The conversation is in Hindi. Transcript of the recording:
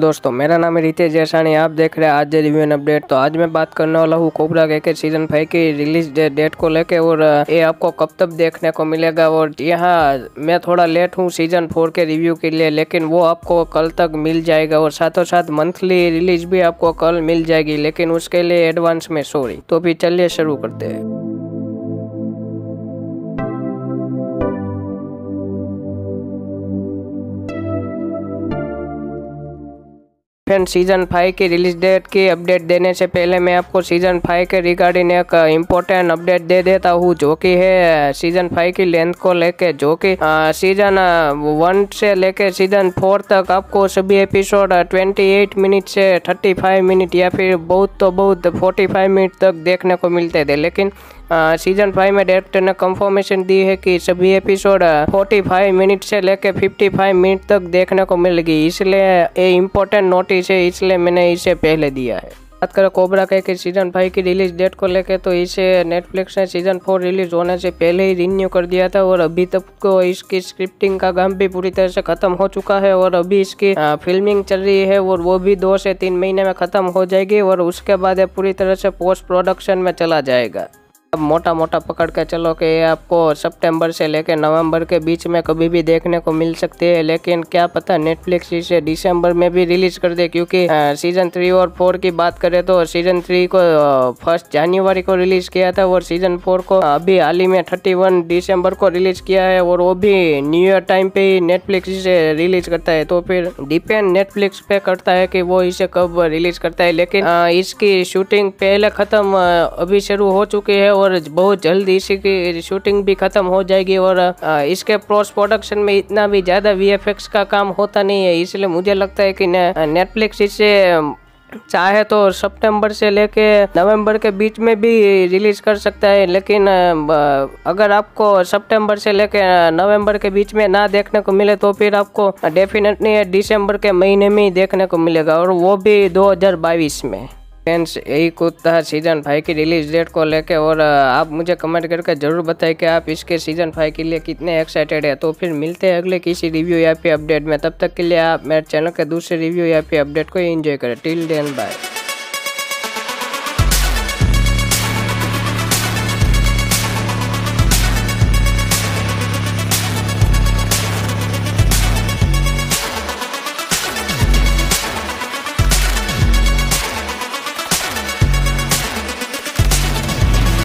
दोस्तों मेरा नाम है रितेश जयसानी, आप देख रहे हैं आज रिव्यू एंड अपडेट। तो आज मैं बात करने वाला हूँ कोबरा के सीजन 5 की रिलीज डेट को लेके और ये आपको कब तक देखने को मिलेगा। और यहाँ मैं थोड़ा लेट हूँ सीजन 4 के रिव्यू के लिए, लेकिन वो आपको कल तक मिल जाएगा और साथों साथ मंथली रिलीज भी आपको कल मिल जाएगी, लेकिन उसके लिए एडवांस में सॉरी। तो फिर चलिए शुरू करते हैं। फ्रेंड, सीजन 5 की रिलीज डेट की अपडेट देने से पहले मैं आपको सीजन 5 के रिगार्डिंग एक इम्पोर्टेंट अपडेट दे देता हूँ, जो कि है सीजन 5 की लेंथ को लेके, जो कि सीजन 1 से लेके सीजन 4 तक आपको सभी एपिसोड 28 मिनट से 35 मिनट या फिर बहुत तो बहुत 45 मिनट तक देखने को मिलते थे। लेकिन सीजन 5 में डायरेक्टर ने कंफर्मेशन दी है कि सभी एपिसोड 45 मिनट से लेकर 55 मिनट तक देखने को मिलेगी, इसलिए ये इम्पोर्टेंट नोटिस है, इसलिए मैंने इसे पहले दिया है। बात करें कोबरा काई के सीजन 5 की रिलीज डेट को लेकर, तो इसे नेटफ्लिक्स ने सीजन 4 रिलीज होने से पहले ही रिन्यू कर दिया था और अभी तक को इसकी स्क्रिप्टिंग का काम भी पूरी तरह से खत्म हो चुका है और अभी इसकी फिल्मिंग चल रही है और वो भी 2 से 3 महीने में खत्म हो जाएगी और उसके बाद ये पूरी तरह से पोस्ट प्रोडक्शन में चला जाएगा। अब मोटा पकड़ के चलो कि आपको सितंबर से लेकर नवंबर के बीच में कभी भी देखने को मिल सकती है, लेकिन क्या पता नेटफ्लिक्स इसे दिसंबर में भी रिलीज कर दे, क्योंकि सीजन 3 और 4 की बात करें तो सीजन 3 को 1 जनवरी को रिलीज किया था और सीजन 4 को अभी हाल ही में 31 दिसंबर को रिलीज किया है और वो भी न्यू ईयर टाइम पे ही नेटफ्लिक्स इसे रिलीज करता है। तो फिर डिपेंड नेटफ्लिक्स पे करता है कि वो इसे कब रिलीज करता है, लेकिन इसकी शूटिंग पहले खत्म अभी शुरू हो चुकी है और बहुत जल्द इसकी शूटिंग भी खत्म हो जाएगी और इसके पोस्ट प्रोडक्शन में इतना भी ज्यादा वीएफएक्स का काम होता नहीं है, इसलिए मुझे लगता है कि नेटफ्लिक्स इसे चाहे तो सितंबर से लेके नवंबर के बीच में भी रिलीज कर सकता है। लेकिन अगर आपको सितंबर से लेके नवंबर के बीच में ना देखने को मिले तो फिर आपको डेफिनेटली दिसंबर के महीने में ही देखने को मिलेगा और वो भी 2022 में। फ्रेंड्स, यही कुछ था सीजन 5 की रिलीज डेट को लेके और आप मुझे कमेंट करके जरूर बताएं कि आप इसके सीजन 5 के लिए कितने एक्साइटेड हैं। तो फिर मिलते हैं अगले किसी रिव्यू या फिर अपडेट में, तब तक के लिए आप मेरे चैनल के दूसरे रिव्यू या फिर अपडेट को एंजॉय करें। Till then, bye.